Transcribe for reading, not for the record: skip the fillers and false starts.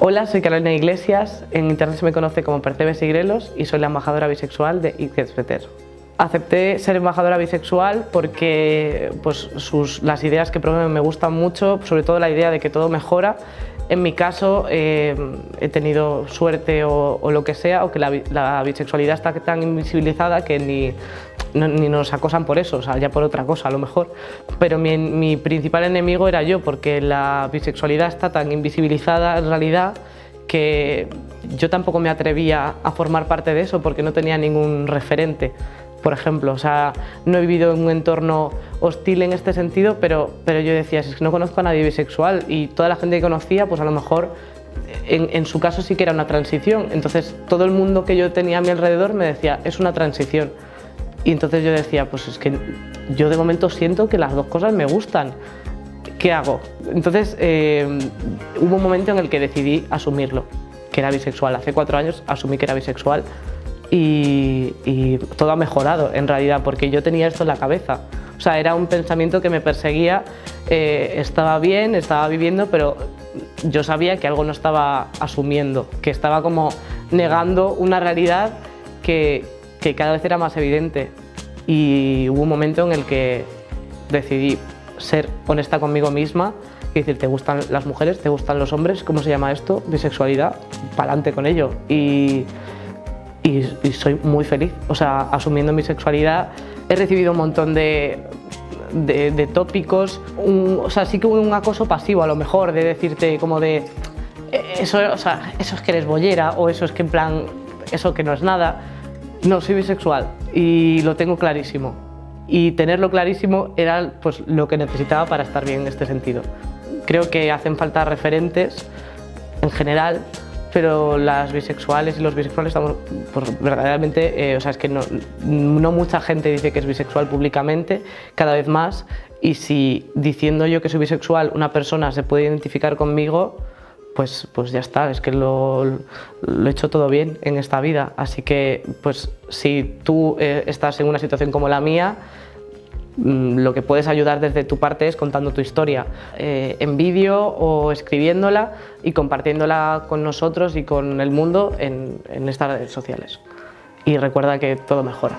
Hola, soy Carolina Iglesias, en internet se me conoce como Percebes y Grelos y soy la embajadora bisexual de It Gets Better. Acepté ser embajadora bisexual porque pues, las ideas que promueven me gustan mucho, sobre todo la idea de que todo mejora. En mi caso he tenido suerte o lo que sea, o que la bisexualidad está tan invisibilizada que ni nos acosan por eso, o sea, ya por otra cosa a lo mejor. Pero mi principal enemigo era yo, porque la bisexualidad está tan invisibilizada en realidad que yo tampoco me atrevía a formar parte de eso porque no tenía ningún referente. Por ejemplo, o sea, no he vivido en un entorno hostil en este sentido, pero yo decía, si es que no conozco a nadie bisexual y toda la gente que conocía, pues a lo mejor en su caso sí que era una transición. Entonces todo el mundo que yo tenía a mi alrededor me decía, es una transición. Y entonces yo decía, pues es que yo de momento siento que las dos cosas me gustan. ¿Qué hago? Entonces hubo un momento en el que decidí asumirlo, que era bisexual. Hace 4 años asumí que era bisexual. Y todo ha mejorado en realidad porque yo tenía esto en la cabeza, o sea, era un pensamiento que me perseguía, estaba bien, estaba viviendo, pero yo sabía que algo no estaba asumiendo, que estaba como negando una realidad que cada vez era más evidente, y hubo un momento en el que decidí ser honesta conmigo misma y decir, ¿te gustan las mujeres? ¿Te gustan los hombres? ¿Cómo se llama esto? Bisexualidad, pa'lante con ello. Y soy muy feliz, o sea, asumiendo mi sexualidad. He recibido un montón de tópicos, o sea, sí que un acoso pasivo a lo mejor, de decirte como de eso, o sea, eso es que eres bollera, o eso es que en plan, eso que no es nada. No, soy bisexual y lo tengo clarísimo. Y tenerlo clarísimo era pues lo que necesitaba para estar bien en este sentido. Creo que hacen falta referentes en general, pero las bisexuales y los bisexuales estamos pues, verdaderamente, o sea, es que no mucha gente dice que es bisexual públicamente, cada vez más, y si diciendo yo que soy bisexual una persona se puede identificar conmigo, pues ya está, es que lo he hecho todo bien en esta vida, así que pues si tú estás en una situación como la mía, lo que puedes ayudar desde tu parte es contando tu historia en vídeo o escribiéndola y compartiéndola con nosotros y con el mundo en estas redes sociales. Y recuerda que todo mejora.